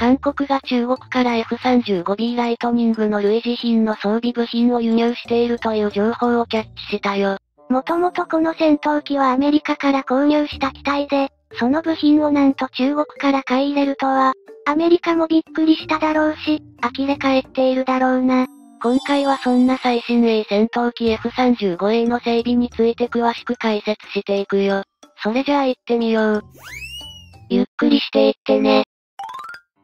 韓国が中国から F-35B ライトニングの類似品の装備部品を輸入しているという情報をキャッチしたよ。もともとこの戦闘機はアメリカから購入した機体で、その部品をなんと中国から買い入れるとは、アメリカもびっくりしただろうし、呆れ返っているだろうな。今回はそんな最新鋭戦闘機 F-35A の整備について詳しく解説していくよ。それじゃあ行ってみよう。ゆっくりしていってね。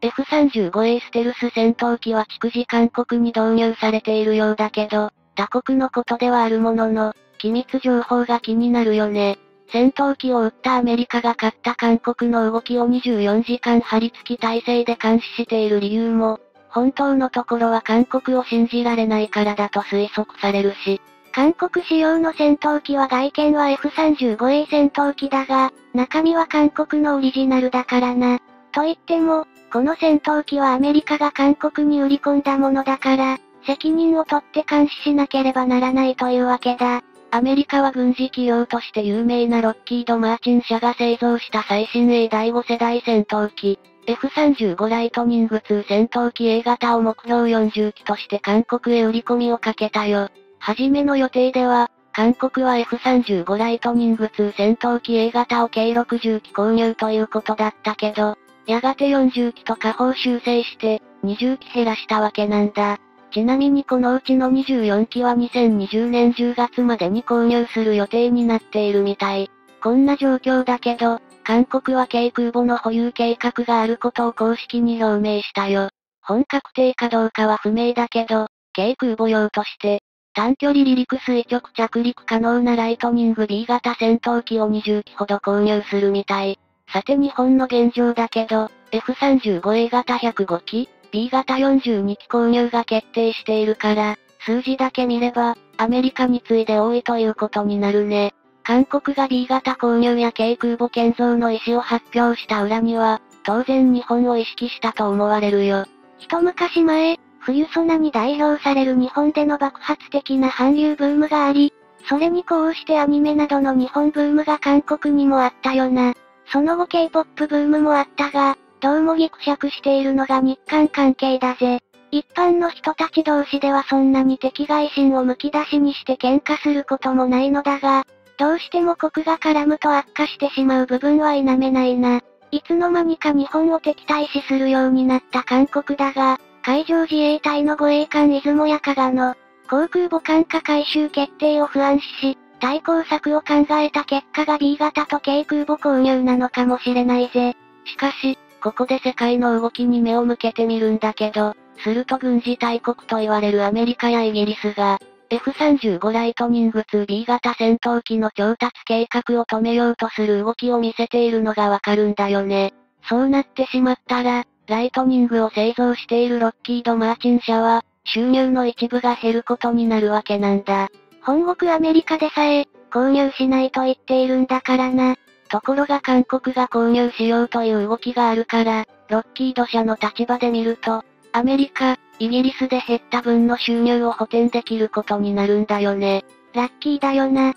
F-35A ステルス戦闘機は逐次韓国に導入されているようだけど、他国のことではあるものの、機密情報が気になるよね。戦闘機を撃ったアメリカが買った韓国の動きを24時間張り付き体制で監視している理由も、本当のところは韓国を信じられないからだと推測されるし、韓国仕様の戦闘機は外見は F-35A 戦闘機だが、中身は韓国のオリジナルだからな。と言っても、この戦闘機はアメリカが韓国に売り込んだものだから、責任を取って監視しなければならないというわけだ。アメリカは軍事企業として有名なロッキード・マーチン社が製造した最新鋭第5世代戦闘機、F-35 ライトニング2戦闘機 A 型を目標40機として韓国へ売り込みをかけたよ。初めの予定では、韓国は F-35 ライトニング2戦闘機 A 型を計60機購入ということだったけど、やがて40機と下方修正して、20機減らしたわけなんだ。ちなみにこのうちの24機は2020年10月までに購入する予定になっているみたい。こんな状況だけど、韓国は軽空母の保有計画があることを公式に表明したよ。本格定かどうかは不明だけど、軽空母用として、短距離離陸垂直着陸可能なライトニング B 型戦闘機を20機ほど購入するみたい。さて日本の現状だけど、F-35A 型105機、B 型42機購入が決定しているから、数字だけ見れば、アメリカに次いで多いということになるね。韓国が B 型購入や軽空母建造の意思を発表した裏には、当然日本を意識したと思われるよ。一昔前、冬ソナに代表される日本での爆発的な韓流ブームがあり、それに呼応してアニメなどの日本ブームが韓国にもあったよな。その後 K-POP ブームもあったが、どうもぎくしゃくしているのが日韓関係だぜ。一般の人たち同士ではそんなに敵外心をむき出しにして喧嘩することもないのだが、どうしても国が絡むと悪化してしまう部分は否めないな。いつの間にか日本を敵対視するようになった韓国だが、海上自衛隊の護衛艦出雲や加賀の航空母艦化改修決定を不安視し、対抗策を考えた結果が B 型と軽空母購入なのかもしれないぜ。しかし、ここで世界の動きに目を向けてみるんだけど、すると軍事大国と言われるアメリカやイギリスが、F-35 ライトニング 2B 型戦闘機の調達計画を止めようとする動きを見せているのがわかるんだよね。そうなってしまったら、ライトニングを製造しているロッキード・マーチン社は、収入の一部が減ることになるわけなんだ。本国アメリカでさえ、購入しないと言っているんだからな。ところが韓国が購入しようという動きがあるから、ロッキード社の立場で見ると、アメリカ、イギリスで減った分の収入を補填できることになるんだよね。ラッキーだよな。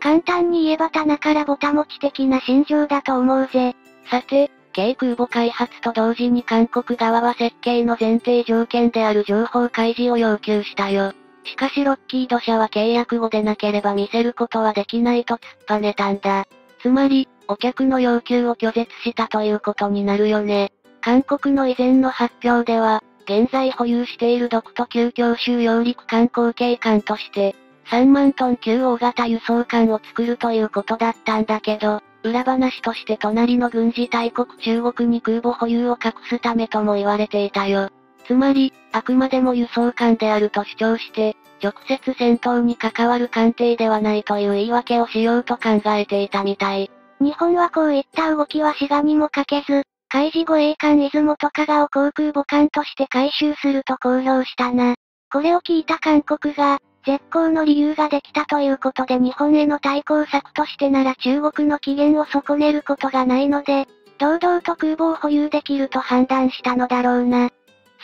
簡単に言えば棚からぼた持ち的な心情だと思うぜ。さて、軽空母開発と同時に韓国側は設計の前提条件である情報開示を要求したよ。しかしロッキード社は契約後でなければ見せることはできないと突っぱねたんだ。つまり、お客の要求を拒絶したということになるよね。韓国の以前の発表では、現在保有している独都級強襲揚陸艦後継艦として、3万トン級大型輸送艦を作るということだったんだけど、裏話として隣の軍事大国中国に空母保有を隠すためとも言われていたよ。つまり、あくまでも輸送艦であると主張して、直接戦闘に関わる艦艇ではないという言い訳をしようと考えていたみたい。日本はこういった動きは滋賀にもかけず、海自護衛艦出雲と加賀を航空母艦として改修すると公表したな。これを聞いた韓国が、絶好の理由ができたということで日本への対抗策としてなら中国の機嫌を損ねることがないので、堂々と空母を保有できると判断したのだろうな。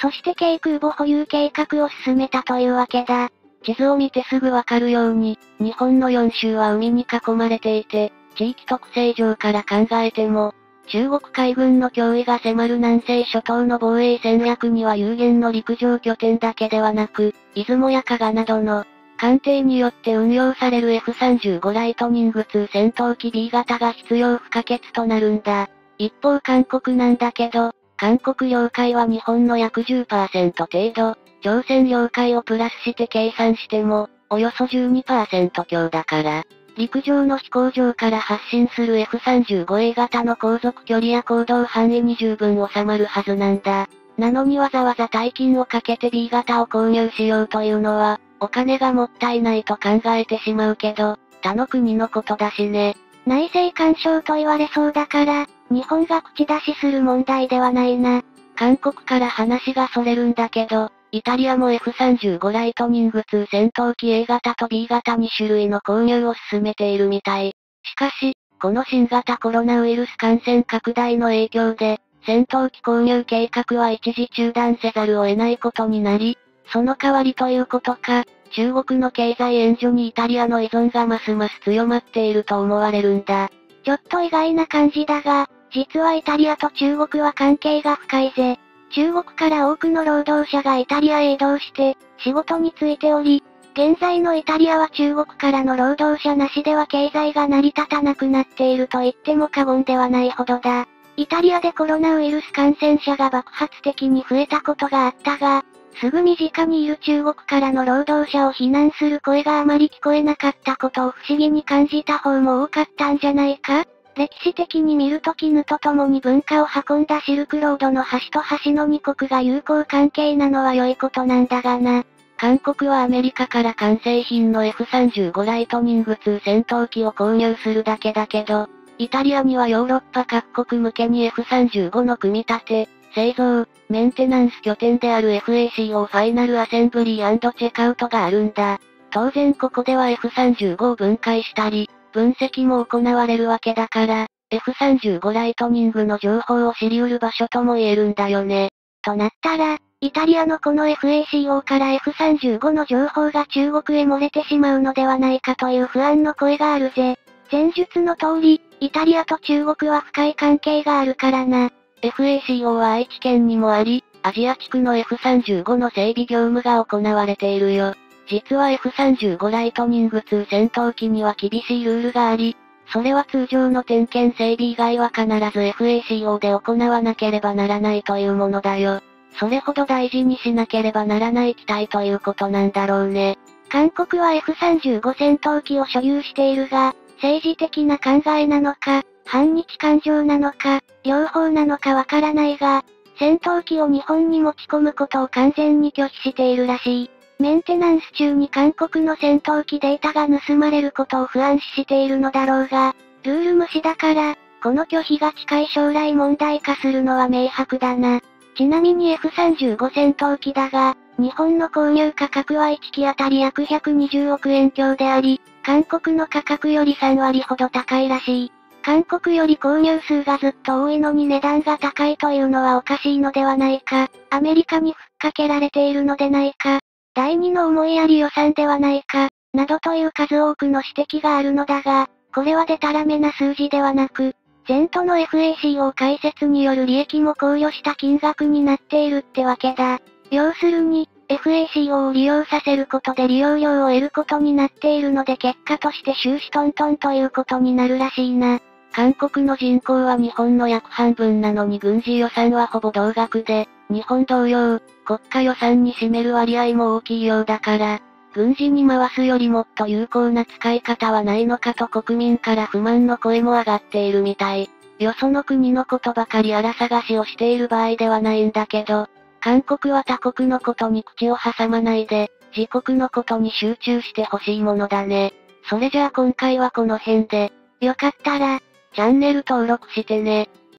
そして軽空母保有計画を進めたというわけだ。地図を見てすぐわかるように、日本の4州は海に囲まれていて、地域特性上から考えても、中国海軍の脅威が迫る南西諸島の防衛戦略には有限の陸上拠点だけではなく、出雲や加賀などの艦艇によって運用される F-35 ライトニング2戦闘機 B 型が必要不可欠となるんだ。一方韓国なんだけど、韓国領海は日本の約 10% 程度、朝鮮領海をプラスして計算しても、およそ 12% 強だから。陸上の飛行場から発進する F-35A 型の航続距離や行動範囲に十分収まるはずなんだ。なのにわざわざ大金をかけて B 型を購入しようというのは、お金がもったいないと考えてしまうけど、他の国のことだしね。内政干渉と言われそうだから、日本が口出しする問題ではないな。韓国から話がそれるんだけど、イタリアも F-35 ライトニング2戦闘機 A 型と B 型2種類の購入を進めているみたい。しかし、この新型コロナウイルス感染拡大の影響で、戦闘機購入計画は一時中断せざるを得ないことになり、その代わりということか、中国の経済援助にイタリアの依存がますます強まっていると思われるんだ。ちょっと意外な感じだが、実はイタリアと中国は関係が深いぜ。中国から多くの労働者がイタリアへ移動して、仕事に就いており、現在のイタリアは中国からの労働者なしでは経済が成り立たなくなっていると言っても過言ではないほどだ。イタリアでコロナウイルス感染者が爆発的に増えたことがあったが、すぐ身近にいる中国からの労働者を非難する声があまり聞こえなかったことを不思議に感じた方も多かったんじゃないか？歴史的に見ると絹と共に文化を運んだシルクロードの端と端の2国が友好関係なのは良いことなんだがな。韓国はアメリカから完成品の F-35 ライトニング2戦闘機を購入するだけだけど、イタリアにはヨーロッパ各国向けに F-35 の組み立て、製造、メンテナンス拠点である FACO ファイナルアセンブリー&チェクアウトがあるんだ。当然ここでは F-35 を分解したり、分析も行われるわけだから、F-35 ライトニングの情報を知り得る場所とも言えるんだよね。となったら、イタリアのこの FACO から F-35 の情報が中国へ漏れてしまうのではないかという不安の声があるぜ。前述の通り、イタリアと中国は深い関係があるからな。FACO は愛知県にもあり、アジア地区の F-35 の整備業務が行われているよ。実は F-35 ライトニング2戦闘機には厳しいルールがあり、それは通常の点検整備以外は必ず FACO で行わなければならないというものだよ。それほど大事にしなければならない機体ということなんだろうね。韓国は F-35 戦闘機を所有しているが、政治的な考えなのか、反日感情なのか、両方なのかわからないが、戦闘機を日本に持ち込むことを完全に拒否しているらしい。メンテナンス中に韓国の戦闘機データが盗まれることを不安視しているのだろうが、ルール無視だから、この拒否が近い将来問題化するのは明白だな。ちなみに F-35 戦闘機だが、日本の購入価格は1機当たり約120億円強であり、韓国の価格より3割ほど高いらしい。韓国より購入数がずっと多いのに値段が高いというのはおかしいのではないか、アメリカにふっかけられているのでないか。第二の思いやり予算ではないか、などという数多くの指摘があるのだが、これはデタラメな数字ではなく、前途の FACO 開設による利益も考慮した金額になっているってわけだ。要するに、FACO を利用させることで利用料を得ることになっているので結果として収支トントンということになるらしいな。韓国の人口は日本の約半分なのに軍事予算はほぼ同額で、日本同様、国家予算に占める割合も大きいようだから、軍事に回すよりもっと有効な使い方はないのかと国民から不満の声も上がっているみたい。よその国のことばかりあら探しをしている場合ではないんだけど、韓国は他国のことに口を挟まないで、自国のことに集中してほしいものだね。それじゃあ今回はこの辺で、よかったら、チャンネル登録してね。